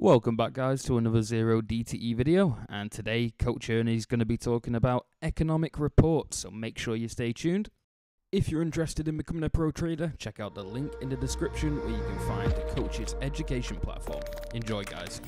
Welcome back, guys, to another Zero DTE video, and today Coach Ernie is going to be talking about economic reports, so make sure you stay tuned. If you're interested in becoming a pro trader, check out the link in the description where you can find the Coach's education platform. Enjoy, guys.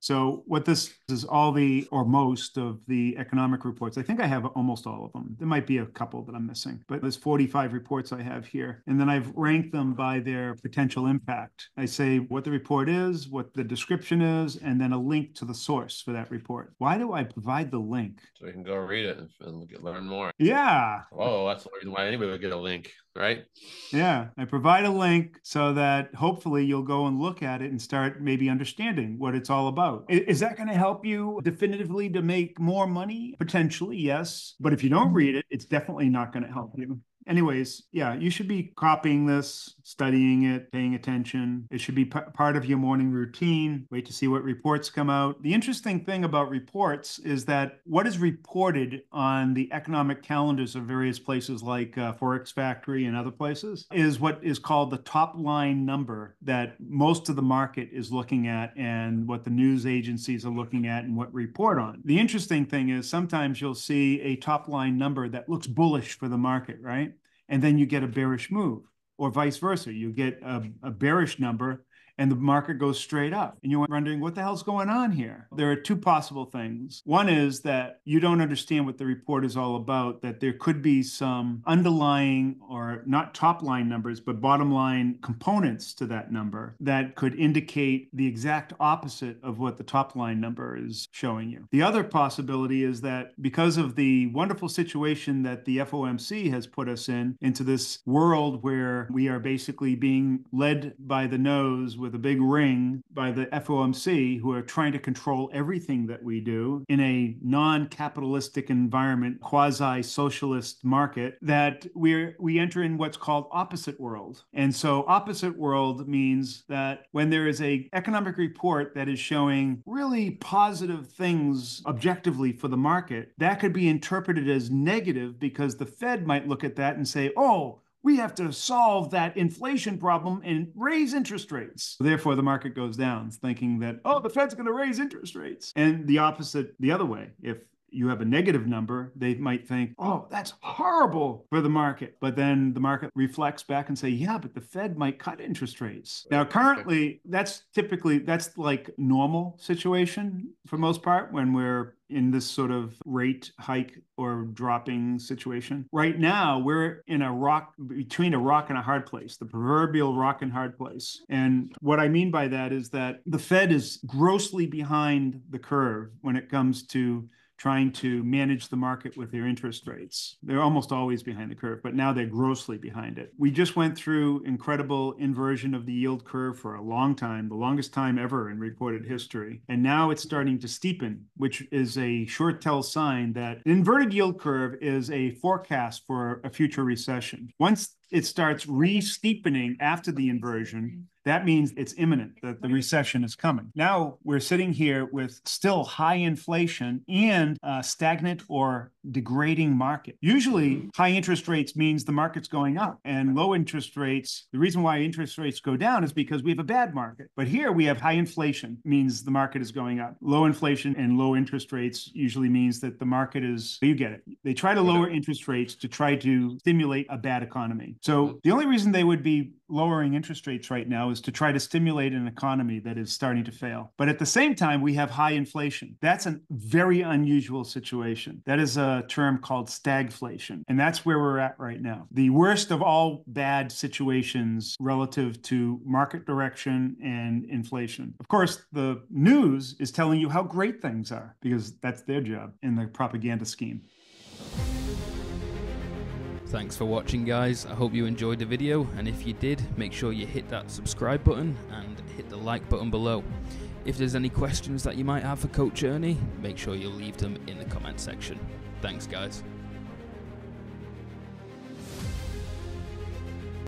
So what this is, all the, or most of the economic reports. I think I have almost all of them. There might be a couple that I'm missing, but there's 45 reports I have here. And then I've ranked them by their potential impact. I say what the report is, what the description is, and then a link to the source for that report. Why do I provide the link? So you can go read it and learn more. Yeah. Oh, that's the reason why anybody would get a link, right? Yeah. I provide a link so that hopefully you'll go and look at it and start maybe understanding what it's all about. Is that going to help you definitively to make more money? Potentially, yes. But if you don't read it, it's definitely not going to help you. Anyways, yeah, you should be copying this, studying it, paying attention. It should be part of your morning routine. Wait to see what reports come out. The interesting thing about reports is that what is reported on the economic calendars of various places like Forex Factory and other places is what is called the top line number that most of the market is looking at and what the news agencies are looking at and what report on. The interesting thing is sometimes you'll see a top line number that looks bullish for the market, right? And then you get a bearish move, or vice versa. You get a bearish number and the market goes straight up. And you're wondering, what the hell's going on here? There are two possible things. One is that you don't understand what the report is all about, that there could be some underlying or not top line numbers, but bottom line components to that number that could indicate the exact opposite of what the top line number is showing you. The other possibility is that because of the wonderful situation that the FOMC has put us in, into this world where we are basically being led by the nose with a big ring by the FOMC, who are trying to control everything that we do in a non-capitalistic environment, quasi-socialist market, that we enter in what's called opposite world. And so opposite world means that when there is an economic report that is showing really positive things objectively for the market, that could be interpreted as negative because the Fed might look at that and say, oh, we have to solve that inflation problem and raise interest rates. Therefore, the market goes down thinking that, oh, the Fed's going to raise interest rates. And the opposite, the other way, if you have a negative number, they might think, oh, that's horrible for the market. But then the market reflects back and say, yeah, but the Fed might cut interest rates. Now, currently, that's like normal situation for most part when we're in this sort of rate hike or dropping situation. Right now, we're in a rock, between a rock and a hard place, the proverbial rock and hard place. And what I mean by that is that the Fed is grossly behind the curve when it comes to trying to manage the market with their interest rates. They're almost always behind the curve, but now they're grossly behind it. We just went through incredible inversion of the yield curve for a long time, the longest time ever in recorded history. And now it's starting to steepen, which is a sure-tell sign that the inverted yield curve is a forecast for a future recession. Once it starts re-steepening after the inversion, that means it's imminent, that the recession is coming. Now we're sitting here with still high inflation and a stagnant or degrading market. Usually high interest rates means the market's going up, and low interest rates, the reason why interest rates go down is because we have a bad market. But here we have high inflation, means the market is going up. Low inflation and low interest rates usually means that the market is, you get it. They try to lower interest rates to try to stimulate a bad economy. So the only reason they would be lowering interest rates right now is to try to stimulate an economy that is starting to fail. But at the same time, we have high inflation. That's a very unusual situation. That is a term called stagflation. And that's where we're at right now. The worst of all bad situations relative to market direction and inflation. Of course, the news is telling you how great things are because that's their job in the propaganda scheme. Thanks for watching, guys. I hope you enjoyed the video, and if you did, make sure you hit that subscribe button and hit the like button below. If there's any questions that you might have for Coach Ernie, make sure you leave them in the comment section. Thanks, guys.